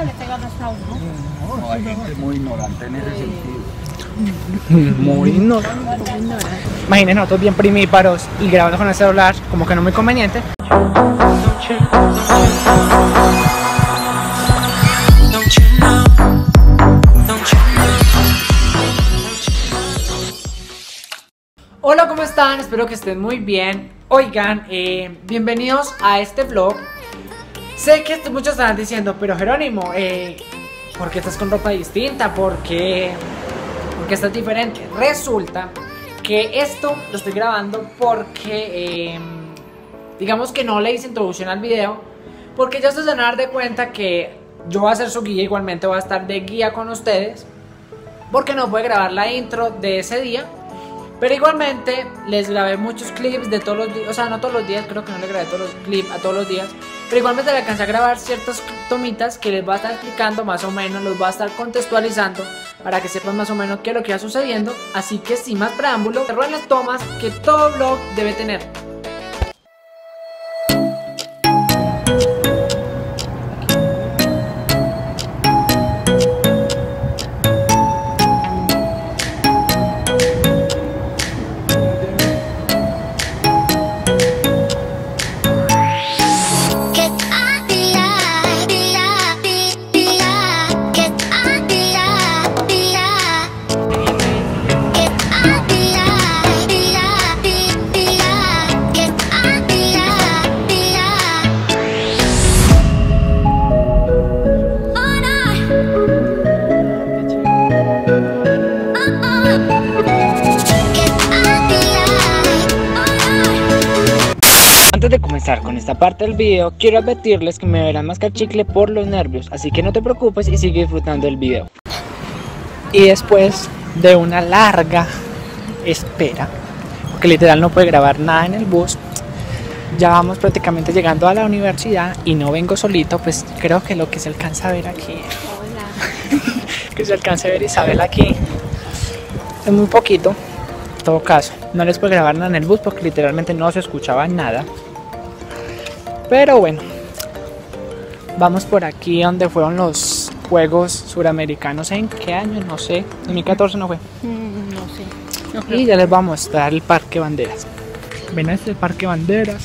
que le pegan hasta uno. No, hay gente muy ignorante en ese sentido. Muy ignorante. Imagínense nosotros bien primíparos y grabando con el celular, como que no es muy conveniente. Hola, ¿cómo están? Espero que estén muy bien. Oigan, bienvenidos a este vlog. Sé que muchos estarán diciendo, pero Jerónimo, ¿por qué estás con ropa distinta? ¿Por qué estás diferente? Resulta que esto lo estoy grabando porque, digamos que no le hice introducción al video, porque ya ustedes van a dar de cuenta que yo voy a ser su guía, igualmente voy a estar de guía con ustedes, porque no pude grabar la intro de ese día. Pero igualmente les grabé muchos clips de todos los días, o sea, no todos los días, creo que no les grabé todos los clips a todos los días. Pero igualmente les alcancé a grabar ciertas tomitas que les voy a estar explicando más o menos, los voy a estar contextualizando para que sepan más o menos qué es lo que va sucediendo. Así que sin más preámbulo, cerró en las tomas que todo vlog debe tener. Antes de comenzar con esta parte del video, quiero advertirles que me verán mascar chicle por los nervios, así que no te preocupes y sigue disfrutando del video. Y después de una larga espera, porque literal no pude grabar nada en el bus, ya vamos prácticamente llegando a la universidad y no vengo solito, pues creo que lo que se alcanza a ver aquí, que se alcanza a ver Isabel aquí, es muy poquito. En todo caso, no les puedo grabar nada en el bus porque literalmente no se escuchaba nada. Pero bueno, vamos por aquí donde fueron los Juegos Suramericanos. ¿En qué año? No sé. ¿En 2014 no fue? No sé. No creo. Y ya les voy a mostrar el Parque Banderas. Ven a este Parque Banderas.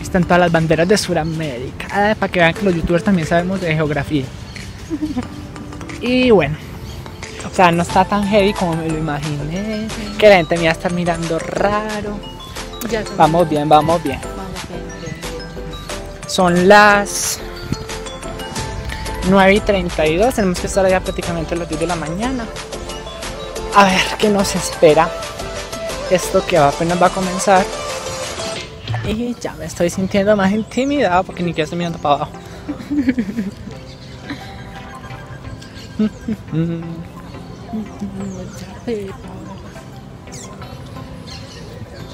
Están todas las banderas de Suramérica. Ah, para que vean que los youtubers también sabemos de geografía. Y bueno. O sea, no está tan heavy como me lo imaginé, que la gente me iba a estar mirando raro. Vamos bien, vamos bien. Son las 9:32, tenemos que estar allá prácticamente a las 10 de la mañana. A ver qué nos espera esto que apenas va a comenzar. Y ya me estoy sintiendo más intimidada porque ni que estoy mirando para abajo.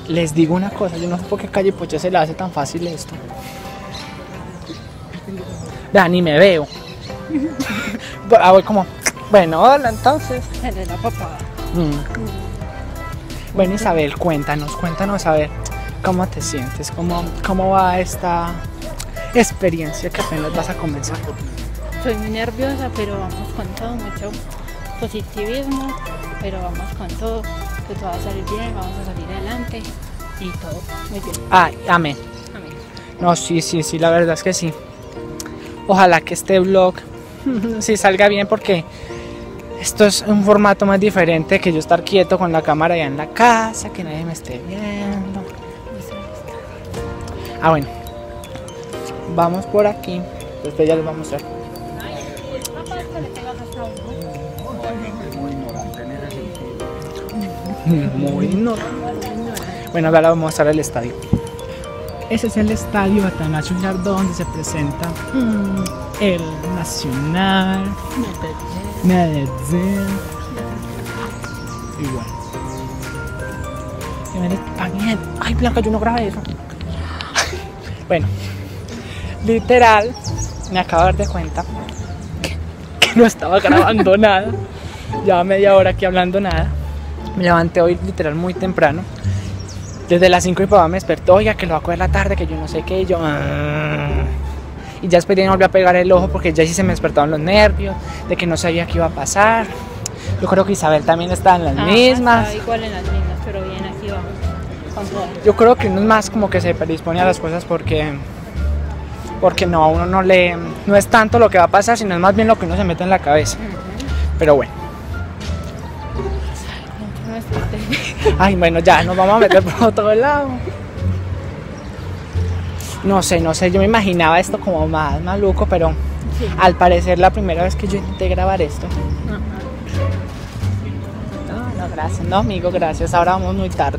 Les digo una cosa, yo no sé por qué Calle Poche se le hace tan fácil esto. Dani, me veo. Ah, voy como, bueno, hola entonces. Elena, papá. Bueno, Isabel, cuéntanos a ver cómo te sientes, cómo va esta experiencia que apenas vas a comenzar. Soy muy nerviosa, pero vamos con todo, mucho positivismo, pero vamos con todo, que todo va a salir bien, vamos a salir adelante y todo muy bien. Ah, amén. Amén. No, sí, la verdad es que sí. Ojalá que este vlog sí salga bien porque esto es un formato más diferente que yo estar quieto con la cámara allá en la casa, que nadie me esté viendo. Ah, bueno. Vamos por aquí, después ya les voy a mostrar. Muy ignorante. Bueno, ahora vamos a mostrar el estadio. Ese es el estadio Atanasio Jardón, donde se presenta el Nacional, Medellín. Igual. Ay, Blanca, yo no grabé eso. Bueno, literal, me acabo de dar de cuenta que no estaba grabando nada. Llevaba media hora aquí hablando nada. Me levanté hoy literal muy temprano. Desde las 5 y papá me despertó, oiga que lo va a coger la tarde, que yo no sé qué, y yo... y ya esperé no volver a pegar el ojo porque ya sí se me despertaron los nervios, de que no sabía qué iba a pasar. Yo creo que Isabel también está en las mismas. Está igual en las mismas, pero bien, aquí vamos. Con todo. Yo creo que uno es más como que se predispone a las cosas porque no, a uno no es tanto lo que va a pasar, sino es más bien lo que uno se mete en la cabeza. Pero bueno. Ay, bueno, ya nos vamos a meter por otro lado. No sé, yo me imaginaba esto como más maluco, pero sí. Al parecer la primera vez que yo intenté grabar esto. No, gracias, no amigo, gracias, ahora vamos muy tarde.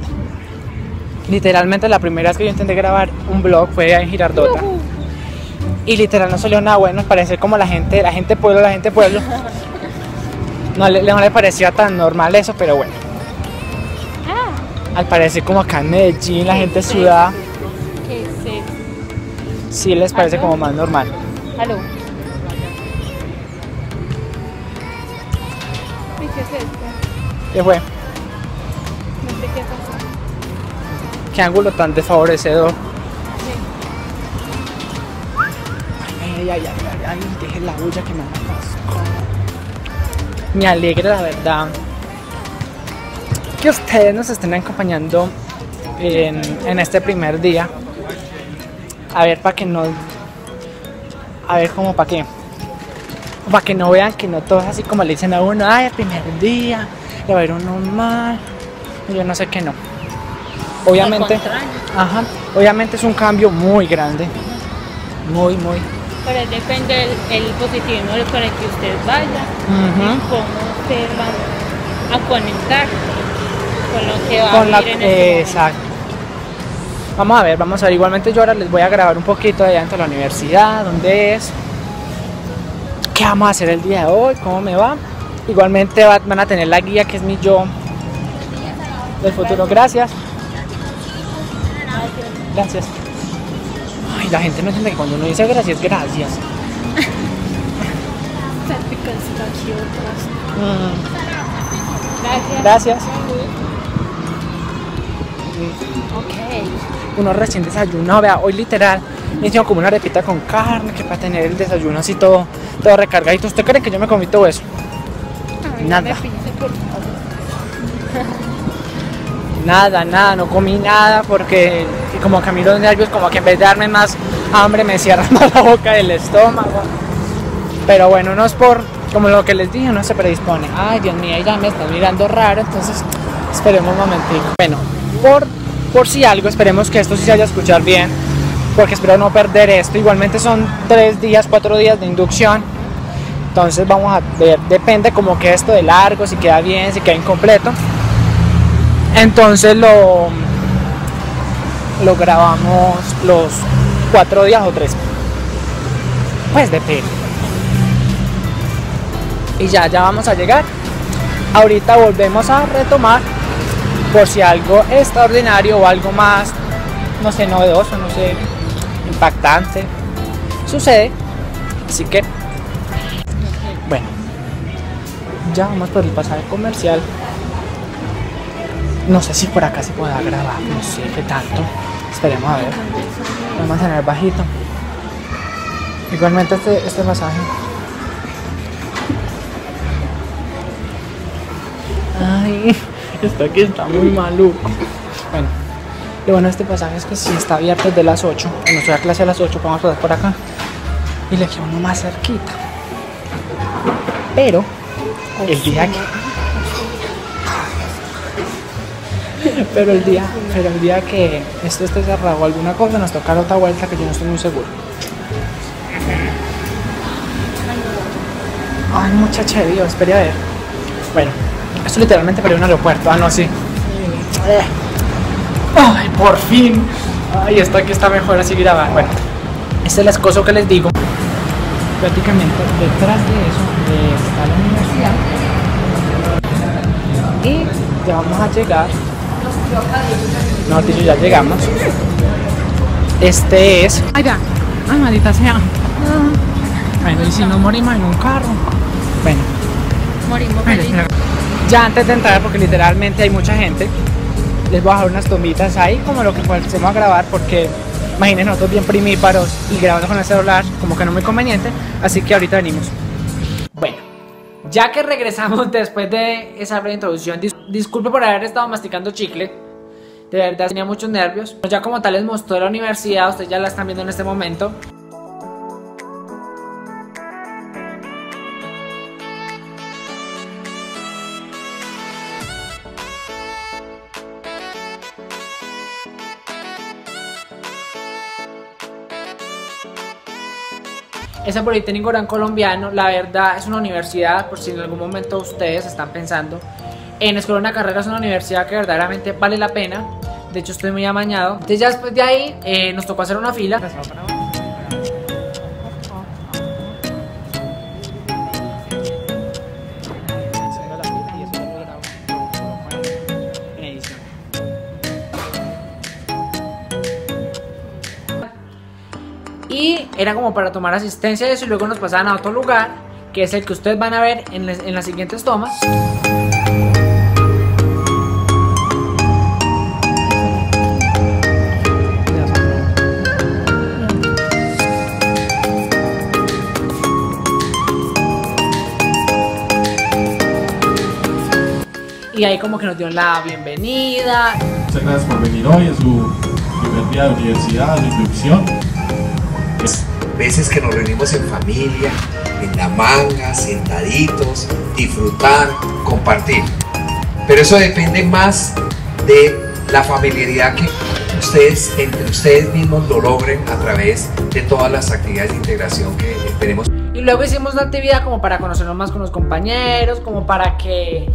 Literalmente la primera vez que yo intenté grabar un vlog fue en Girardota. Y literal no salió nada bueno, parecer como la gente pueblo. No le parecía tan normal eso, pero bueno. Al parecer como acá en Medellín la gente sudada. Sí, les parece como más normal. ¿Aló? ¿Qué es esto? ¿Qué fue? No sé qué pasó. Qué ángulo tan desfavorecedor. Sí. Ay, dejé la bulla que me atascó. Me alegra la verdad que ustedes nos estén acompañando en este primer día. Para que no vean que no todos así como le dicen a uno, ay, el primer día, le va a ir uno mal, yo no sé qué no. Obviamente es un cambio muy grande, muy. Pero depende del positivismo con el que usted vaya, y cómo usted va a conectar con lo que va a vivir en el momento. Exacto. Vamos a ver, igualmente yo ahora les voy a grabar un poquito de allá dentro de la universidad, dónde es, qué vamos a hacer el día de hoy, cómo me va. Igualmente van a tener la guía que es mi yo del futuro. Gracias. Ay, la gente no entiende que cuando uno dice gracias. Gracias. Uno recién desayunado, vea, hoy literal me hicieron como una arepita con carne, que para tener el desayuno así todo recargadito. ¿Usted cree que yo me comí todo eso? Ay, nada. No me pise, por favor. Nada, no comí nada porque como que a mí los nervios como que en vez de darme más hambre me cierran más la boca del estómago. Pero bueno, no es por, como lo que les dije, no se predispone. Ay, Dios mío, ya me están mirando raro, entonces esperemos un momentito. Bueno, por si algo, esperemos que esto sí se vaya a escuchar bien, porque espero no perder esto. Igualmente son 4 días de inducción, entonces vamos a ver, depende como que esto de largo, si queda bien, si queda incompleto, entonces lo grabamos los 4 días o 3, pues depende. Y ya vamos a llegar, ahorita volvemos a retomar por si algo extraordinario o algo más, no sé, novedoso, no sé, impactante sucede. Así que, bueno, ya vamos por el pasaje comercial. No sé si por acá se pueda grabar, no sé qué tanto. Esperemos a ver. Vamos a tener bajito. Igualmente este pasaje. Ay. Esto aquí está muy maluco. Bueno, lo bueno de este pasaje es que si está abierto desde las 8, cuando estoy a clase a las 8, vamos a pasar por acá y le queda uno más cerquita. Pero el día que esto esté cerrado o alguna cosa, nos tocará otra vuelta que yo no estoy muy seguro. Ay, muchacha de Dios, espere a ver. Bueno, esto literalmente para un aeropuerto. Ah, no, sí. Ay, por fin. Ay, esto aquí está mejor así grabando. Bueno, este es el escozo que les digo. Prácticamente detrás de eso está la universidad. Y ya vamos a llegar. No, dicho, ya llegamos. Este es. Ay, ya. Ay, maldita sea. Bueno, y si no morimos en un carro. Bueno. Morimos. Ya antes de entrar, porque literalmente hay mucha gente, les voy a dejar unas tomitas ahí como lo que comencemos a grabar, porque Imagínense nosotros bien primíparos y grabando con el celular, como que no muy conveniente, así que ahorita venimos. Bueno, ya que regresamos después de esa breve introducción, disculpe por haber estado masticando chicle, de verdad tenía muchos nervios. Ya como tal les mostré la universidad, ustedes ya la están viendo en este momento. Ese Politécnico Grancolombiano, la verdad, es una universidad, por si en algún momento ustedes están pensando en escoger una carrera, es una universidad que verdaderamente vale la pena. De hecho, estoy muy amañado. Entonces ya después de ahí nos tocó hacer una fila. Y era como para tomar asistencia de eso y luego nos pasaban a otro lugar, que es el que ustedes van a ver en las siguientes tomas. Y ahí como que nos dieron la bienvenida. Muchas gracias por venir hoy, es su primer día de universidad, de introducción. Veces que nos reunimos en familia, en la manga, sentaditos, disfrutar, compartir. Pero eso depende más de la familiaridad que ustedes, entre ustedes mismos, lo logren a través de todas las actividades de integración que tenemos. Y luego hicimos una actividad como para conocernos más con los compañeros, como para que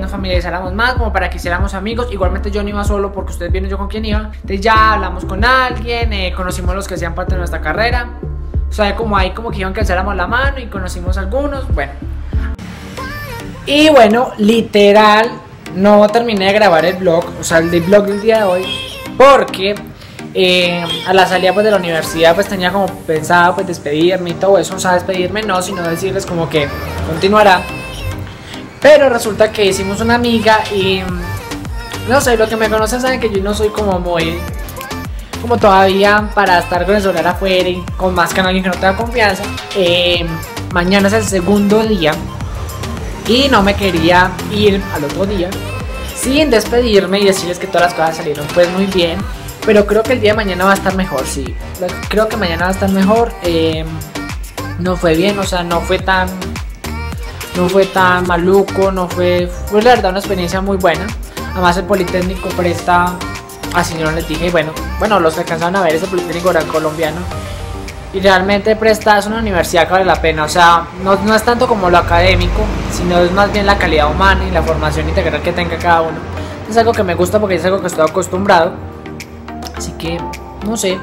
nos familiarizáramos más, como para que hiciéramos amigos. Igualmente yo no iba solo porque ustedes vieron yo con quién iba. Entonces ya hablamos con alguien, conocimos a los que hacían parte de nuestra carrera. O sea, como ahí como que iban que alzáramos la mano y conocimos a algunos, bueno. Y bueno, literal, no terminé de grabar el vlog, o sea, el vlog del día de hoy, porque a la salida pues de la universidad pues tenía como pensado pues despedirme y todo eso. O sea, despedirme no, sino decirles como que continuará. Pero resulta que hicimos una amiga y no sé, los que me conocen saben que yo no soy como muy, como todavía para estar con el celular afuera y con más que alguien que no tenga confianza. Mañana es el segundo día y no me quería ir al otro día sin despedirme y decirles que todas las cosas salieron pues muy bien. Pero creo que el día de mañana va a estar mejor, sí, creo que mañana va a estar mejor. No fue bien, o sea, no fue tan maluco, fue la verdad una experiencia muy buena. Además el Politécnico presta, así yo no les dije, bueno los que alcanzaron a ver ese Politécnico Grancolombiano, y realmente presta, es una universidad que vale la pena, o sea, no es tanto como lo académico, sino es más bien la calidad humana y la formación integral que tenga cada uno. Es algo que me gusta porque es algo que estoy acostumbrado, así que, no sé,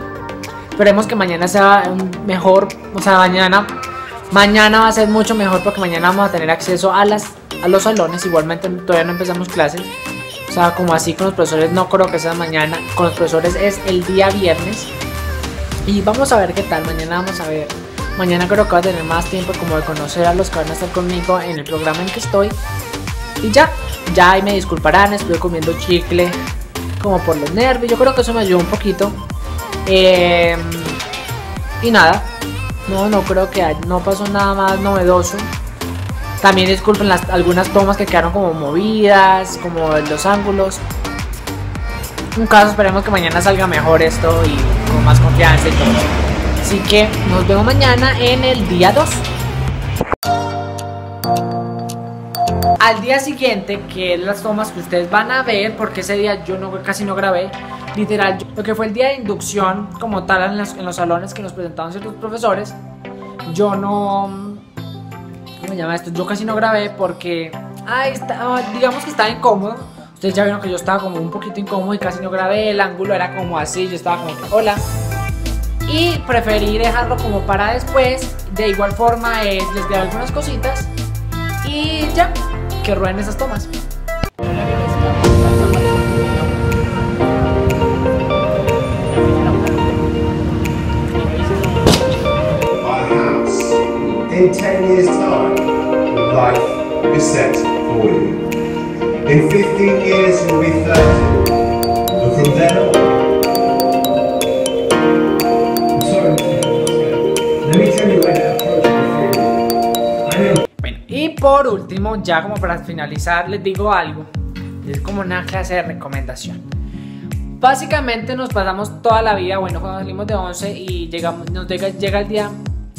esperemos que mañana sea mejor, o sea, mañana va a ser mucho mejor porque mañana vamos a tener acceso a los salones. Igualmente todavía no empezamos clases, o sea, como así con los profesores no creo que sea mañana, con los profesores es el día viernes. Y vamos a ver qué tal, mañana vamos a ver. Mañana creo que voy a tener más tiempo como de conocer a los que van a estar conmigo en el programa en que estoy. Y ya ahí me disculparán, estuve comiendo chicle como por los nervios, yo creo que eso me ayudó un poquito. Y nada. No creo que no pasó nada más novedoso. También disculpen algunas tomas que quedaron como movidas, como los ángulos. En un caso, esperemos que mañana salga mejor esto y con más confianza y todo. Así que nos vemos mañana en el día 2. Al día siguiente, que es las tomas que ustedes van a ver, porque ese día yo casi no grabé. Literal, lo que fue el día de inducción como tal en los salones que nos presentaban ciertos profesores, yo no, ¿cómo se llama esto? Yo casi no grabé porque digamos que estaba incómodo. Ustedes ya vieron que yo estaba como un poquito incómodo y casi no grabé, el ángulo era como así, yo estaba como que, hola. Y preferí dejarlo como para después. De igual forma les grabé algunas cositas y ya, que rueden esas tomas. In 10 years' time, your life is set for you. In 15 years, you'll be 30. But from then on, Bueno, y por último, ya como para finalizar, les digo algo. Es como una clase de recomendación. Básicamente nos pasamos toda la vida, bueno, cuando salimos de 11 y llega el día,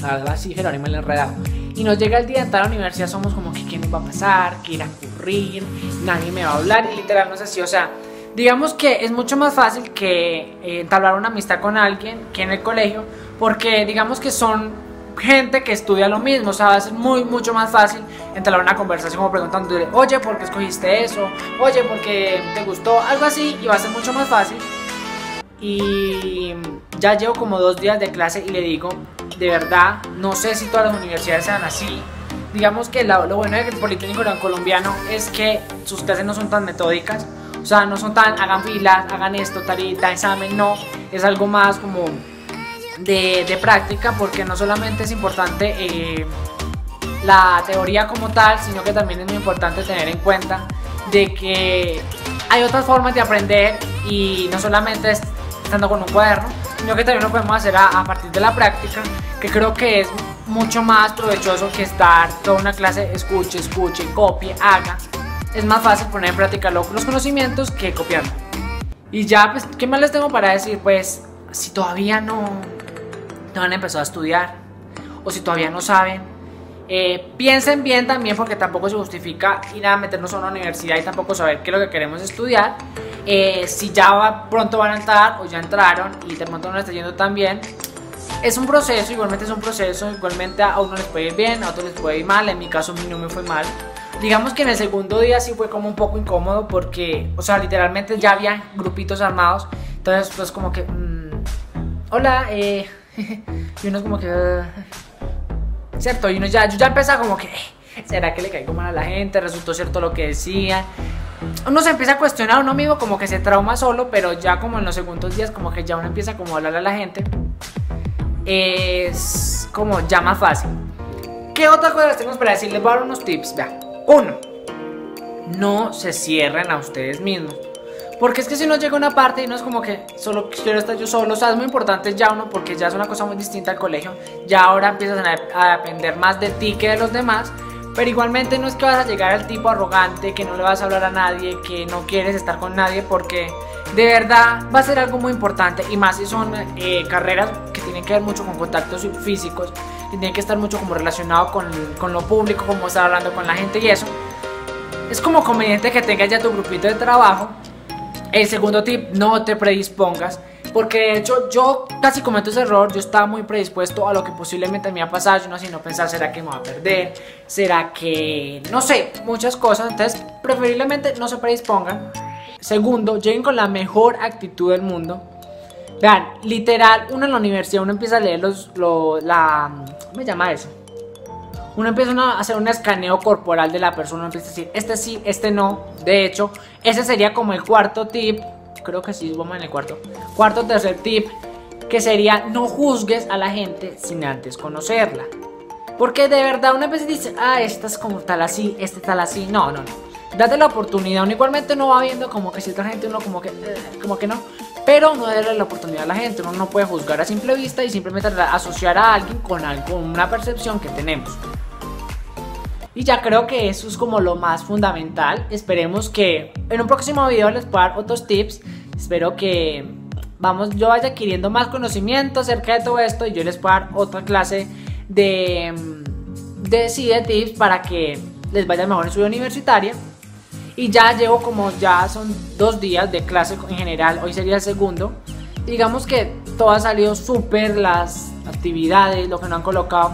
algo así, Jerónimo el enredado, y nos llega el día de entrar a la universidad, somos como que qué nos va a pasar, qué irá a ocurrir, nadie me va a hablar, y literalmente es así, o sea, digamos que es mucho más fácil que entablar una amistad con alguien que en el colegio, porque digamos que son gente que estudia lo mismo, o sea, es mucho más fácil entablar una conversación como preguntándole, oye, ¿por qué escogiste eso? Oye, ¿por qué te gustó? Algo así, y va a ser mucho más fácil. Y ya llevo como 2 días de clase y le digo, de verdad, no sé si todas las universidades sean así. Digamos que lo bueno del Politécnico Grancolombiano es que sus clases no son tan metódicas, o sea, no son tan hagan filas, hagan esto, tarita, examen, no, es algo más como de práctica, porque no solamente es importante la teoría como tal, sino que también es muy importante tener en cuenta de que hay otras formas de aprender, y no solamente es estando con un cuaderno, sino que también lo podemos hacer a partir de la práctica, que creo que es mucho más provechoso que estar toda una clase escuche, copie, haga. Es más fácil poner en práctica los conocimientos que copiando. Y ya, pues, ¿qué más les tengo para decir? Pues si todavía no han empezado a estudiar, o si todavía no saben, piensen bien también, porque tampoco se justifica ir a meternos a una universidad y tampoco saber qué es lo que queremos estudiar. Si ya pronto van a entrar, o ya entraron y de pronto no les está yendo tan bien, es un proceso, igualmente es un proceso, igualmente a uno les puede ir bien, a otro les puede ir mal. En mi caso, a mí no me fue mal. Digamos que en el segundo día sí fue como un poco incómodo, porque, o sea, literalmente ya había grupitos armados, entonces pues como que hola, y uno es como que, cierto, y uno ya, yo ya empecé como que, ¿será que le caigo mal a la gente? ¿Resultó cierto lo que decían? Uno se empieza a cuestionar, uno mismo como que se trauma solo, pero ya como en los segundos días como que ya uno empieza como a hablar a la gente, es como ya más fácil. ¿Qué otras cosas tenemos para decir? Les voy a dar unos tips, vea. 1. No se cierren a ustedes mismos. Porque es que si uno llega a una parte y no es como que solo quiero estar yo solo, o sea, es muy importante ya uno, porque ya es una cosa muy distinta al colegio, ya ahora empiezas a depender más de ti que de los demás, pero igualmente no es que vas a llegar al tipo arrogante, que no le vas a hablar a nadie, que no quieres estar con nadie, porque de verdad va a ser algo muy importante, y más si son carreras que tienen que ver mucho con contactos físicos, que tienen que estar mucho como relacionado con lo público, como estar hablando con la gente y eso, es como conveniente que tengas ya tu grupito de trabajo. El segundo tip, no te predispongas, porque de hecho yo casi cometo ese error. Yo estaba muy predispuesto a lo que posiblemente me iba a pasar, yo no, sino pensar, ¿será que me va a perder? ¿Será que...? No sé, muchas cosas, entonces preferiblemente no se predispongan. Segundo, lleguen con la mejor actitud del mundo. Vean, literal, uno en la universidad, uno empieza a leer ¿cómo se llama eso? Uno empieza a hacer un escaneo corporal de la persona, uno empieza a decir, este sí, este no. De hecho, ese sería como el cuarto tip, creo que sí, vamos en el tercer tip, que sería no juzgues a la gente sin antes conocerla. Porque de verdad una vez dice, ah, esta es como tal así, este tal así, no. Date la oportunidad, uno igualmente no va viendo como que si otra gente, uno como que no, pero no darle la oportunidad a la gente, uno no puede juzgar a simple vista y simplemente asociar a alguien con alguna percepción que tenemos. Y ya creo que eso es como lo más fundamental. Esperemos que en un próximo video les pueda dar otros tips. Espero que yo vaya adquiriendo más conocimiento acerca de todo esto y yo les pueda dar otra clase de tips para que les vaya mejor en su vida universitaria. Y ya llevo como ya son 2 días de clase en general, hoy sería el segundo. Digamos que todo ha salido súper, las actividades, lo que no han colocado.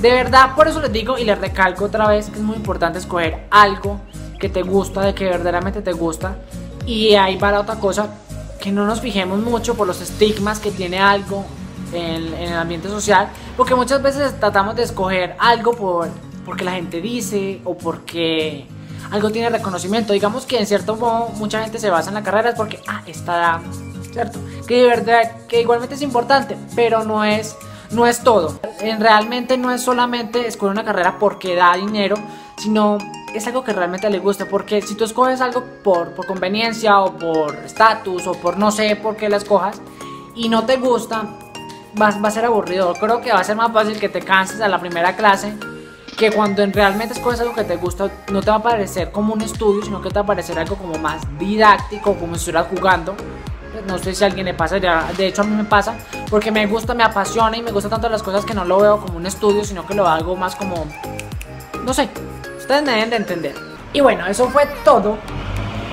De verdad, por eso les digo y les recalco otra vez que es muy importante escoger algo que te gusta, de que verdaderamente te gusta. Y ahí va la otra cosa, que no nos fijemos mucho por los estigmas que tiene algo en el ambiente social, porque muchas veces tratamos de escoger algo porque la gente dice o porque algo tiene reconocimiento. Digamos que en cierto modo mucha gente se basa en la carrera porque, esta da, ¿cierto? Que de verdad, que igualmente es importante, pero no es todo. Realmente no es solamente escoger una carrera porque da dinero, sino es algo que realmente le gusta, porque si tú escoges algo por conveniencia o por estatus o por no sé por qué la escojas y no te gusta, va a ser aburrido. Creo que va a ser más fácil que te canses a la primera clase que cuando realmente escoges algo que te gusta, no te va a parecer como un estudio, sino que te va a parecer algo como más didáctico, como si estuvieras jugando. No sé si a alguien le pasa, de hecho a mí me pasa, porque me gusta, me apasiona y me gusta tanto las cosas que no lo veo como un estudio, sino que lo hago más como, no sé, ustedes me deben de entender. Y bueno, eso fue todo,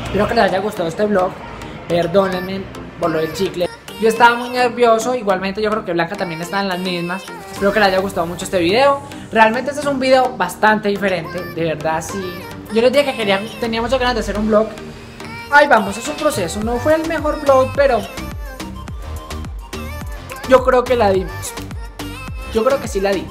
espero que les haya gustado este vlog, perdónenme por lo del chicle. Yo estaba muy nervioso, igualmente yo creo que Blanca también está en las mismas. Espero que les haya gustado mucho este video. Realmente este es un video bastante diferente, de verdad sí. Yo les dije que tenía muchas ganas de hacer un vlog. Ahí vamos, es un proceso, no fue el mejor vlog, pero yo creo que la dimos. Yo creo que sí la di.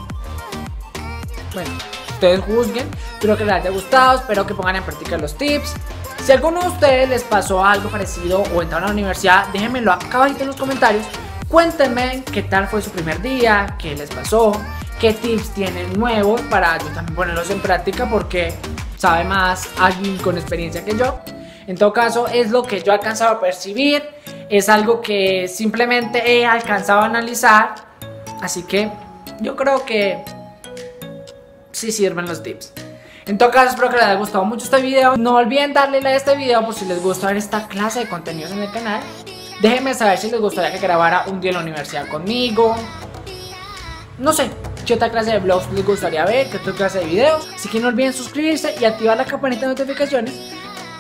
Bueno, ustedes juzguen, espero que les haya gustado, espero que pongan en práctica los tips. Si a alguno de ustedes les pasó algo parecido o entraron a la universidad, déjenmelo acá abajito en los comentarios. Cuéntenme qué tal fue su primer día, qué les pasó, qué tips tienen nuevos para yo también ponerlos en práctica, porque sabe más alguien con experiencia que yo. En todo caso, es lo que yo he alcanzado a percibir, es algo que simplemente he alcanzado a analizar, así que yo creo que sí sirven los tips. En todo caso, espero que les haya gustado mucho este video. No olviden darle like a este video por si les gusta ver esta clase de contenidos en el canal. Déjenme saber si les gustaría que grabara un día en la universidad conmigo. No sé qué otra clase de vlogs les gustaría ver, qué otra clase de videos. Así que no olviden suscribirse y activar la campanita de notificaciones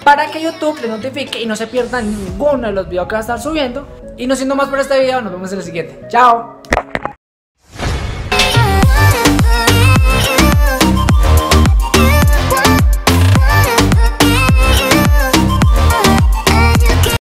para que YouTube les notifique y no se pierdan ninguno de los videos que va a estar subiendo. Y no siendo más por este video, nos vemos en el siguiente. ¡Chao!